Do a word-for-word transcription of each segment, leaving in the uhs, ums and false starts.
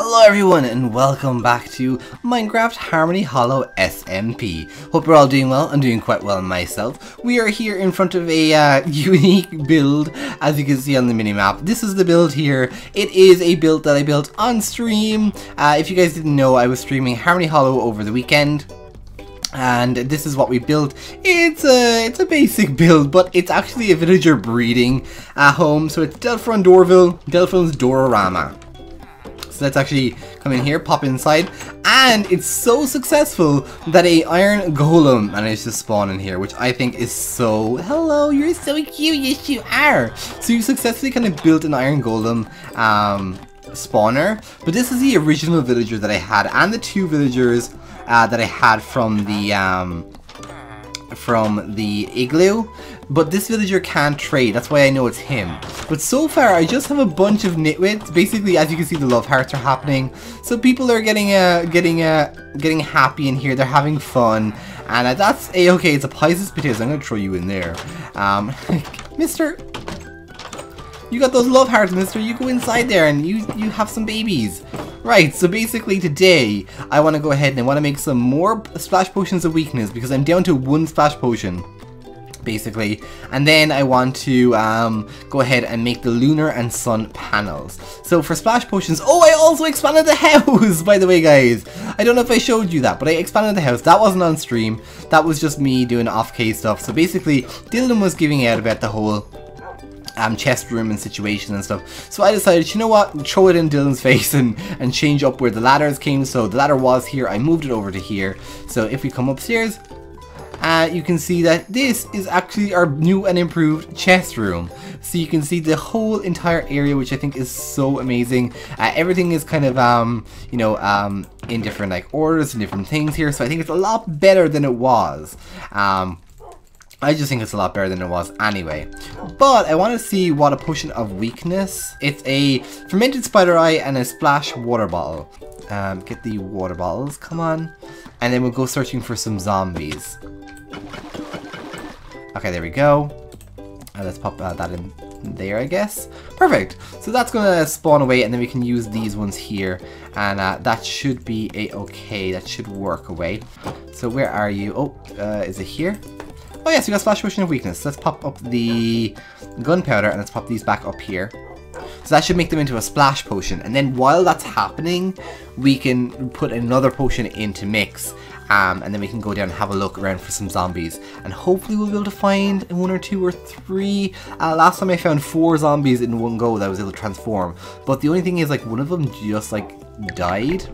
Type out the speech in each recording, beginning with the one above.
Hello everyone and welcome back to Minecraft Harmony Hollow S M P. Hope you're all doing well. I'm doing quite well myself. We are here in front of a uh, unique build, as you can see on the minimap. This is the build here. It is a build that I built on stream. Uh, if you guys didn't know, I was streaming Harmony Hollow over the weekend. And this is what we built. It's a it's a basic build, but it's actually a villager breeding uh, home. So it's Delphron Dorville, Delphron's Dororama. So let's actually come in here, pop inside, and it's so successful that a iron golem managed to spawn in here, which I think is so... Hello, you're so cute, yes you are! So you successfully kind of built an iron golem um, spawner, but this is the original villager that I had, and the two villagers uh, that I had from the... Um, from the igloo, but this villager can't trade, that's why I know it's him. But so far I just have a bunch of nitwits. Basically, as you can see, the love hearts are happening, so people are getting uh, getting uh, getting happy in here, they're having fun, and uh, that's a okay. It's a Pisces potatoes, I'm gonna throw you in there. um, Mister, you got those love hearts, mister, you go inside there and you you have some babies. Right, so basically today, I want to go ahead and I want to make some more splash potions of weakness because I'm down to one splash potion, basically. And then I want to um, go ahead and make the lunar and sun panels. So for splash potions, oh, I also expanded the house, by the way, guys. I don't know if I showed you that, but I expanded the house. That wasn't on stream. That was just me doing off-key stuff. So basically, Dylan was giving out about the whole... Um, chest room and situation and stuff. So I decided, you know what, throw it in Dylan's face and, and change up where the ladders came. So the ladder was here, I moved it over to here. So if we come upstairs, uh, you can see that this is actually our new and improved chest room. So you can see the whole entire area, which I think is so amazing. Uh, everything is kind of, um, you know, um, in different like orders and different things here. So I think it's a lot better than it was. Um, I just think it's a lot better than it was anyway. But I want to see what a potion of weakness. It's a fermented spider eye and a splash water bottle. Um, get the water bottles, come on. And then we'll go searching for some zombies. Okay, there we go. Uh, let's pop uh, that in there, I guess. Perfect. So that's going to spawn away and then we can use these ones here. And uh, that should be a-okay. That should work away. So where are you? Oh, uh, is it here? Oh yes, we got splash potion of weakness. Let's pop up the gunpowder and let's pop these back up here. So that should make them into a splash potion. And then while that's happening, we can put another potion into mix. Um, and then we can go down and have a look around for some zombies. And hopefully we'll be able to find one or two or three. Uh, last time I found four zombies in one go that I was able to transform. But the only thing is like one of them just like died.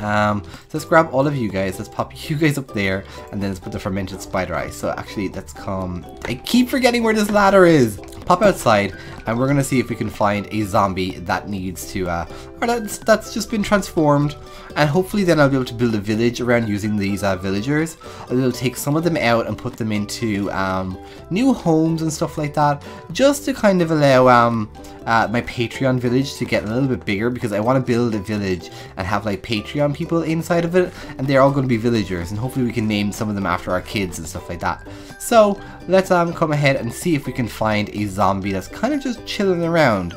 Um, so let's grab all of you guys, let's pop you guys up there, and then let's put the fermented spider eye. So actually, let's come... I keep forgetting where this ladder is! Pop outside, and we're going to see if we can find a zombie that needs to... Uh, or that's, that's just been transformed, and hopefully then I'll be able to build a village around using these uh, villagers. I'll be able to take some of them out and put them into um, new homes and stuff like that, just to kind of allow... Um, Uh, my Patreon village to get a little bit bigger, because I want to build a village and have like Patreon people inside of it, and they're all going to be villagers, and hopefully we can name some of them after our kids and stuff like that. So let's um come ahead and see if we can find a zombie that's kind of just chilling around.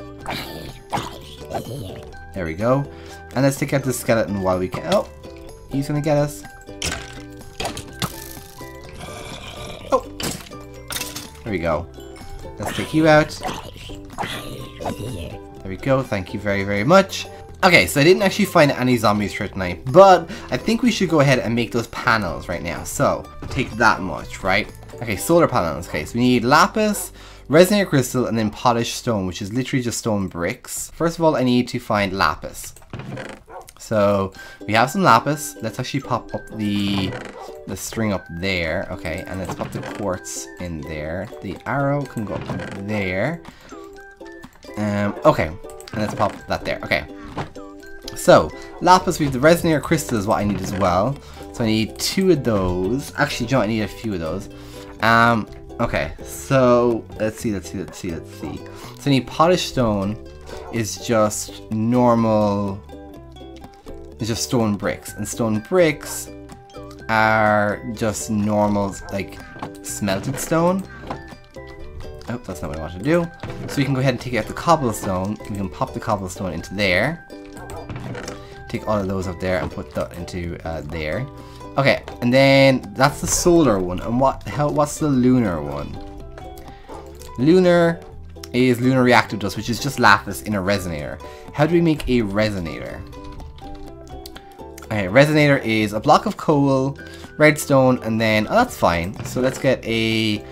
There we go, and let's take out the skeleton while we can. Oh, he's gonna get us. Oh, there we go. Let's take you out. There we go, thank you very, very much. Okay, so I didn't actually find any zombies for tonight, but I think we should go ahead and make those panels right now. So, take that much, right? Okay, solar panels. Okay, so we need lapis, resonator crystal, and then polished stone, which is literally just stone bricks. First of all, I need to find lapis. So, we have some lapis. Let's actually pop up the, the string up there. Okay, and let's pop the quartz in there. The arrow can go up there. Um, okay, and let's pop that there. Okay, so lapis, we have the resonator crystal is what I need as well. So I need two of those. Actually, you know, I need a few of those. Um, okay, so let's see, let's see, let's see, let's see. So I need polished stone is just normal, it's just stone bricks, and stone bricks are just normal, like smelted stone. Oh, that's not what I want to do. So we can go ahead and take out the cobblestone. We can pop the cobblestone into there. take all of those up there and put that into uh, there. Okay, and then that's the solar one. And what? How? What's the lunar one? Lunar is lunar reactive dust, which is just lapis in a resonator. How do we make a resonator? Okay, resonator is a block of coal, redstone, and then oh, that's fine. So let's get a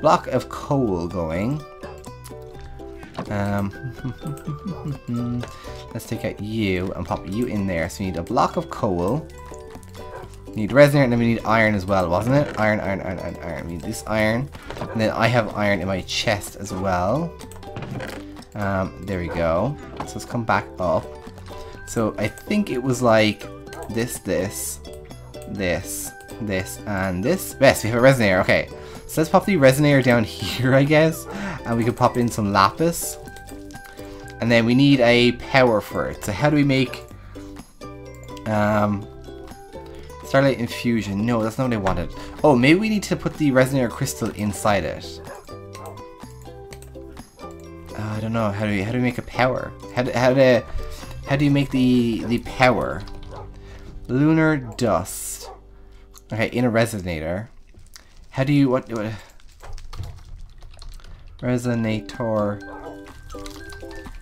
block of coal going. Um, let's take out you and pop you in there. So we need a block of coal. We need resonator, and then we need iron as well, wasn't it? Iron, iron, iron, iron, iron. We need this iron, and then I have iron in my chest as well. Um, there we go. So let's come back up. So I think it was like this, this, this, this, and this. Yes, we have a resonator. Okay, so let's pop the resonator down here, I guess, and we can pop in some lapis. And then we need a power for it. So how do we make um? Starlight infusion. No, that's not what I wanted. Oh, maybe we need to put the resonator crystal inside it. Uh, I don't know. How do we how do we make a power? How do, how do how do you make the the power? Lunar dust. Okay, in a resonator. How do you what? what resonator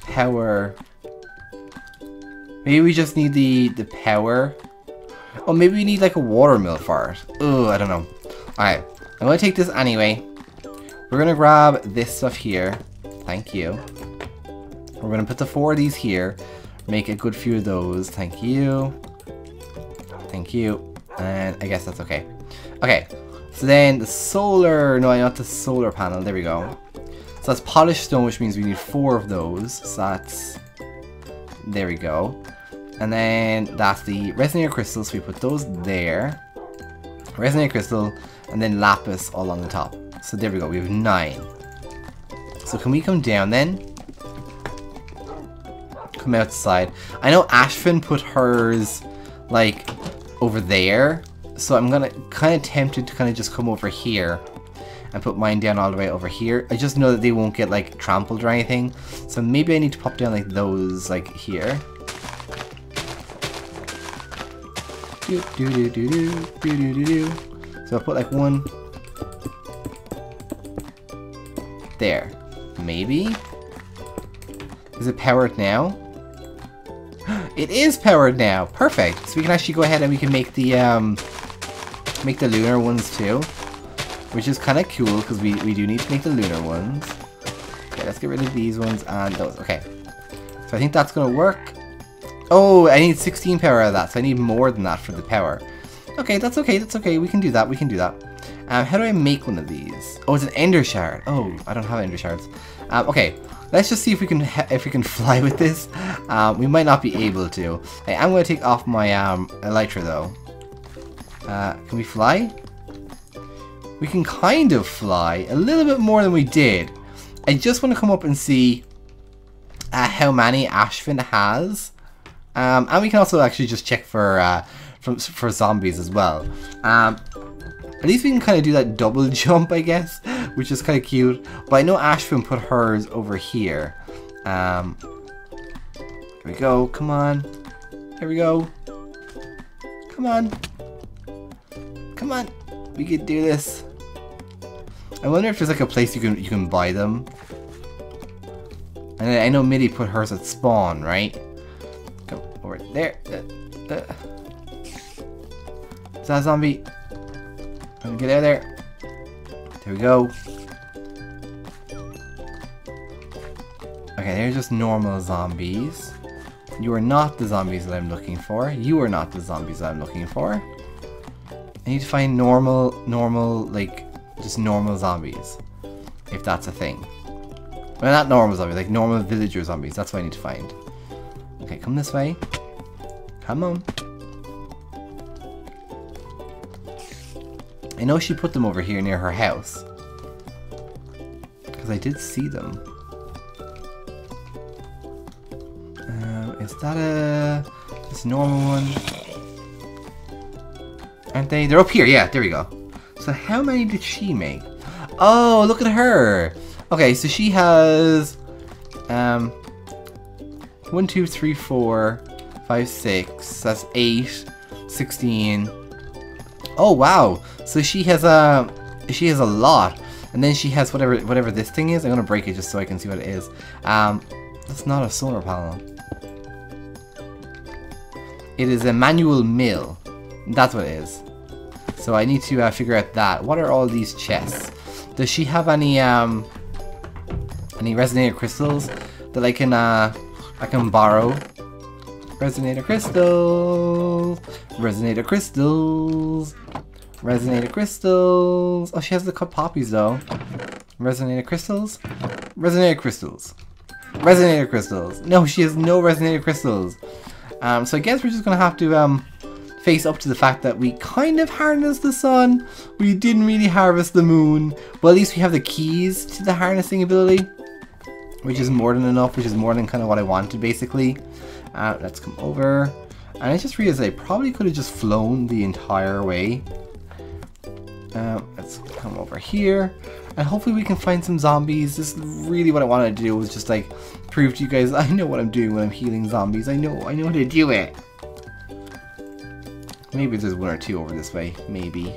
power. Maybe we just need the the power. Oh, maybe we need like a water mill for it. Oh, I don't know. Alright, I'm going to take this anyway. We're going to grab this stuff here. Thank you. We're going to put the four of these here. Make a good few of those. Thank you. Thank you. And I guess that's okay. Okay, so then the solar... No, not the solar panel. There we go. So that's polished stone, which means we need four of those. So that's... There we go. And then that's the resonator crystals, so we put those there. Resonator crystal, and then lapis all on the top. So there we go, we have nine. So can we come down then? Come outside. I know Ashvin put hers, like, over there. So I'm gonna kind of tempted to kind of just come over here and put mine down all the way over here. I just know that they won't get, like, trampled or anything. So maybe I need to pop down, like, those, like, here. Do, do, do, do, do, do, do, do. So I put like one there. Maybe? Is it powered now? It is powered now! Perfect! So we can actually go ahead and we can make the um make the lunar ones too. Which is kinda cool because we, we do need to make the lunar ones. Okay, let's get rid of these ones and those. Okay. So I think that's gonna work. Oh, I need sixteen power out of that, so I need more than that for the power. Okay, that's okay, that's okay, we can do that, we can do that. Um, how do I make one of these? Oh, it's an ender shard. Oh, I don't have ender shards. Um, okay, let's just see if we can if we can fly with this. Um, we might not be able to. I am going to take off my um, elytra, though. Uh, can we fly? We can kind of fly, a little bit more than we did. I just want to come up and see uh, how many Ashvin has. Um, and we can also actually just check for uh, from, for zombies as well. Um, at least we can kind of do that double jump, I guess, which is kind of cute. But I know Ashvin put hers over here. Um, here we go. Come on. Here we go. Come on. Come on. We could do this. I wonder if there's like a place you can you can buy them. And I know Mitty put hers at spawn, right? Over there. Uh, uh. Is that a zombie? I'm gonna get out of there. There we go. Okay, they're just normal zombies. You are not the zombies that I'm looking for. You are not the zombies that I'm looking for. I need to find normal, normal, like, just normal zombies. If that's a thing. Well, not normal zombies, like normal villager zombies. That's what I need to find. Okay, come this way. Come on. I know she put them over here near her house. Because I did see them. Uh, is that a... This normal one? Aren't they? They're up here. Yeah, there we go. So how many did she make? Oh, look at her. Okay, so she has... Um... one, two, three, four, five, six, that's eight, sixteen. Oh wow, so she has a, she has a lot. And then she has whatever whatever this thing is. I'm gonna break it just so I can see what it is. Um, that's not a solar panel. It is a manual mill. That's what it is. So I need to uh, figure out that. What are all these chests? Does she have any um any resonator crystals that I can uh I can borrow? Resonator crystals. Resonator crystals. Resonator crystals. Oh, she has the cup poppies though. Resonator crystals. Resonator crystals. Resonator crystals. No, she has no resonator crystals. Um, so I guess we're just gonna have to um face up to the fact that we kind of harnessed the sun. We didn't really harvest the moon. But at least we have the keys to the harnessing ability, which is more than enough, which is more than kind of what I wanted basically. Uh, let's come over. And I just realized I probably could have just flown the entire way. Um, let's come over here. And hopefully we can find some zombies. This is really what I wanted to do, was just like prove to you guys I know what I'm doing when I'm healing zombies. I know, I know how to do it. Maybe there's one or two over this way. Maybe.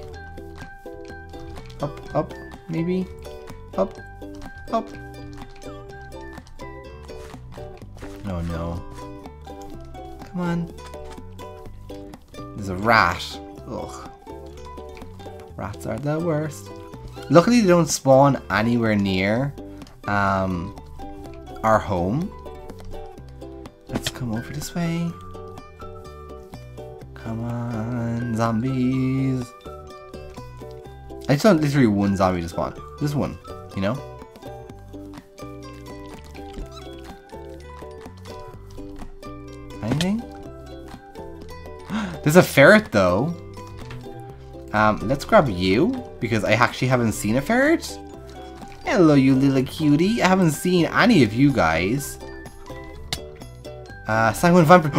Up, up, maybe. Up, up. Oh no. Come on. There's a rat. Ugh. Rats are the worst. Luckily they don't spawn anywhere near um, our home. Let's come over this way. Come on, zombies. I just want literally one zombie to spawn. Just one, you know? Anything? There's a ferret though. Um, let's grab you, because I actually haven't seen a ferret. Hello, you little cutie. I haven't seen any of you guys. Uh, sanguine vampire.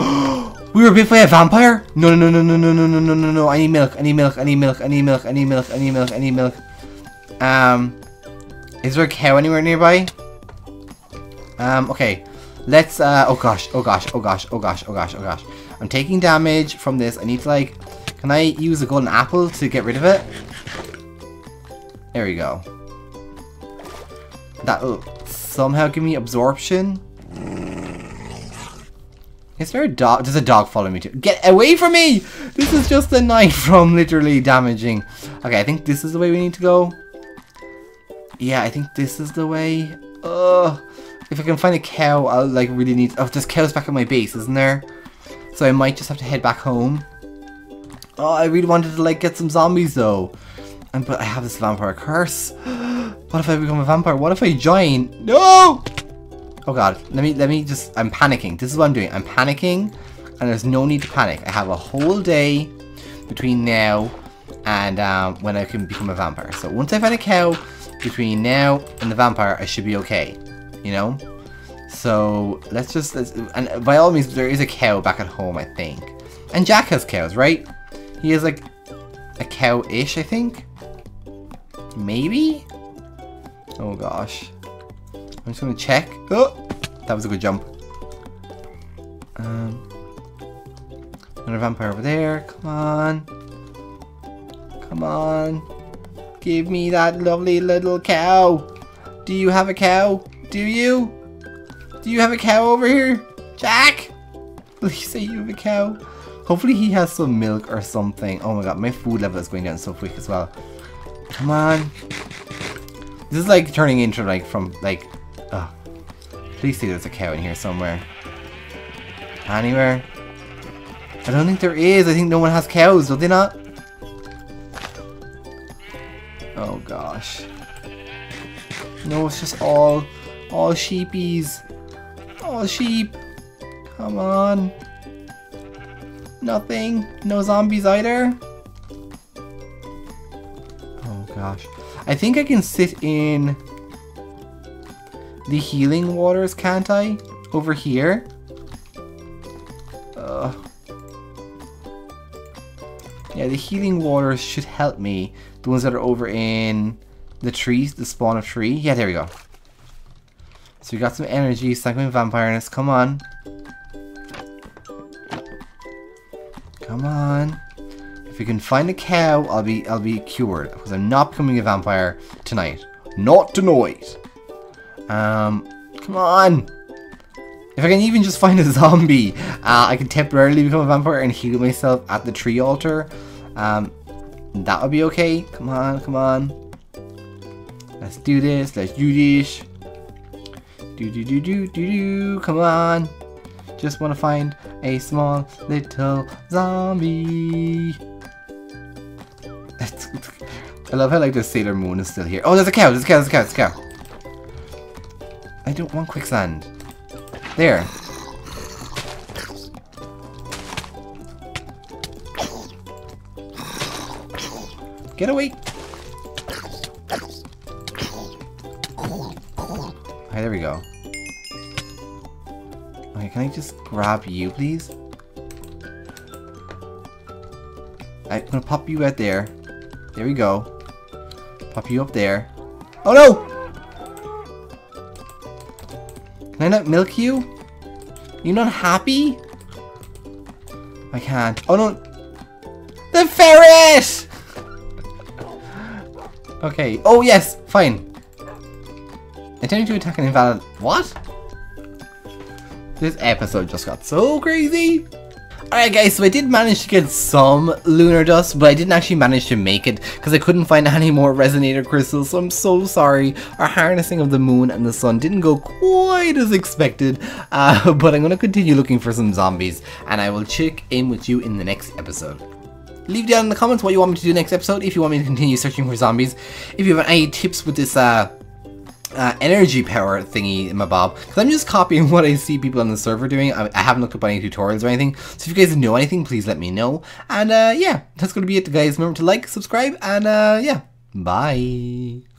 We were bit by a vampire? No, no, no, no, no, no, no, no, no, no. I need milk, I need milk, I need milk, I need milk, I need milk, I need milk, I need milk. Um, is there a cow anywhere nearby? Um, okay. Let's, uh, oh gosh, oh gosh, oh gosh, oh gosh, oh gosh, oh gosh. I'm taking damage from this. I need to, like, can I use a golden apple to get rid of it? There we go. That'll somehow give me absorption. Is there a dog? Does a dog follow me too? Get away from me! This is just a knife from literally damaging. Okay, I think this is the way we need to go. Yeah, I think this is the way. Ugh. If I can find a cow, I'll like really need... Oh, there's cows back at my base, isn't there? So I might just have to head back home. Oh, I really wanted to like get some zombies though. And but I have this vampire curse. What if I become a vampire? What if I join? No! Oh god, let me, let me just, I'm panicking. This is what I'm doing. I'm panicking, and there's no need to panic. I have a whole day between now and um, when I can become a vampire. So once I find a cow, between now and the vampire, I should be okay, you know? So let's just, let's, and by all means, there is a cow back at home, I think. And Jack has cows, right? He has like a cow-ish, I think? Maybe? Oh gosh. I'm just gonna check. Oh, that was a good jump. Um, another vampire over there. Come on, come on. Give me that lovely little cow. Do you have a cow? Do you? Do you have a cow over here, Jack? Please say you have a cow. Hopefully he has some milk or something. Oh my god, my food level is going down so quick as well. Come on. This is like turning into like from like. Oh, please see there's a cow in here somewhere. Anywhere? I don't think there is. I think no one has cows, do they not? Oh gosh. No, it's just all, all sheepies. All sheep. Come on. Nothing. No zombies either. Oh gosh. I think I can sit in the healing waters, can't I? Over here? Uh, yeah, the healing waters should help me. The ones that are over in the trees, the spawn of tree. Yeah, there we go. So we got some energy, sanguine vampire-ness, come on. Come on. If you can find a cow, I'll be I'll be cured. Because I'm not becoming a vampire tonight. Not tonight. Um, come on. If I can even just find a zombie, uh, I can temporarily become a vampire and heal myself at the tree altar. Um, that would be okay. Come on, come on. Let's do this. Let's do this. Do do do do do do. Come on. Just want to find a small little zombie. That's, I love how like the Sailor Moon is still here. Oh, there's a cow. There's a cow. There's a cow. There's a cow. I don't want quicksand. There. Get away. Okay, there we go. Okay, can I just grab you, please? I'm gonna pop you out there. There we go. Pop you up there. Oh no! Can I not milk you? You not happy? I can't. Oh no! The ferret! Okay. Oh yes! Fine. Attempting to attack an invalid. What? This episode just got so crazy! Alright guys, so I did manage to get some lunar dust, but I didn't actually manage to make it because I couldn't find any more resonator crystals, so I'm so sorry. Our harnessing of the moon and the sun didn't go quite as expected, uh, but I'm going to continue looking for some zombies, and I will check in with you in the next episode. Leave down in the comments what you want me to do next episode, if you want me to continue searching for zombies, if you have any tips with this uh, Uh, energy power thingy in my bob, because I'm just copying what I see people on the server doing. I, I haven't looked up any tutorials or anything, so if you guys know anything, please let me know. And uh, yeah, that's going to be it, guys. Remember to like, subscribe, and uh, yeah, bye.